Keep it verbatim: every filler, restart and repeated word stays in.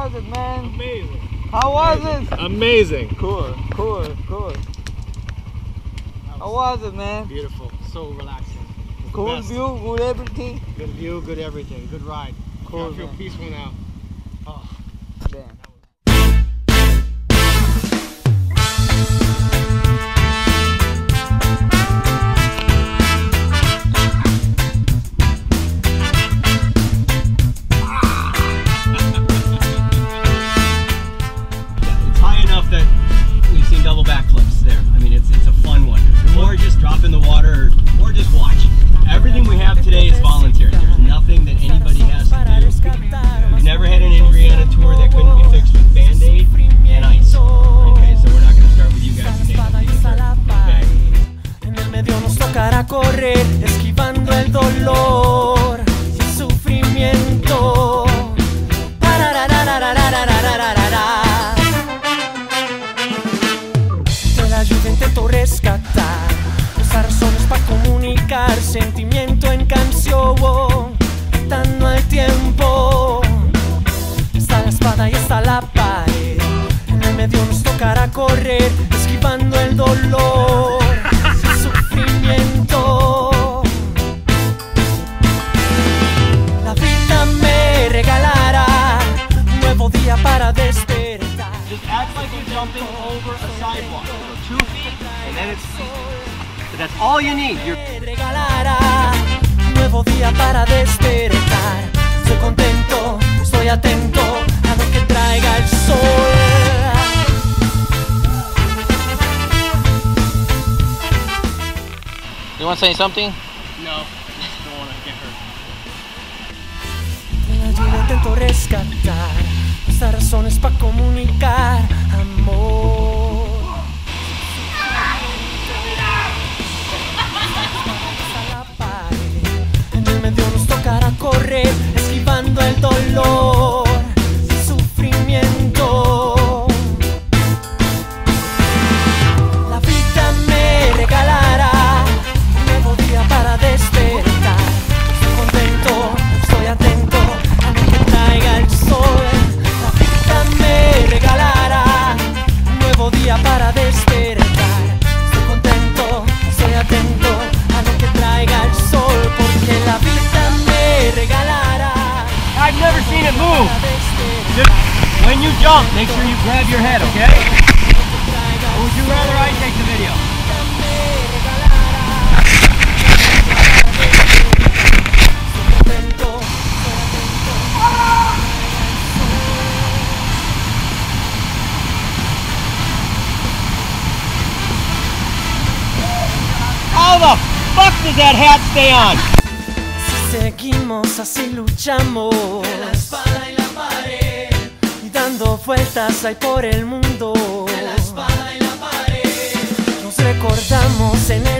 How was it, man? Amazing. How was Amazing. it? Amazing. Cool, cool, cool. How was it, man? Beautiful. So relaxing. Cool view, good everything. Good view, good everything. Good ride. Cool. I feel peaceful now. Oh. Damn. Correr, esquivando el dolor y el sufrimiento. De la lluvia intento rescatar las razones para comunicar sentimiento en canción, dando al tiempo. Está la espada y está la pared, en el medio nos tocará correr, esquivando el dolor. Just act like you're jumping over a sidewalk for two feet, and then it's easy. So that's all you need. You're nuevo día para despertar. Estoy contento, estoy atento a lo que traiga el sol. You want to say something? No. Don't want to get hurt. Intento rescatar. Las razones para comunicar amor. La pared. En el medio nos tocará correr, esquivando el dolor y sufrimiento. La vida me regalará un nuevo día para despertar. Estoy contento, estoy atento a lo que traiga el sol. Día para despertar, estoy contento, estoy atento a lo que traiga el sol, porque la vida me regalará. I've never seen it move. When you jump, make sure you grab your head, okay? Or would you rather I take the video? Fuck does that hat stay on? Si seguimos así luchamos, de la espada y la pared, y dando vueltas ahí por el mundo, de la espada y la pared, nos recordamos en el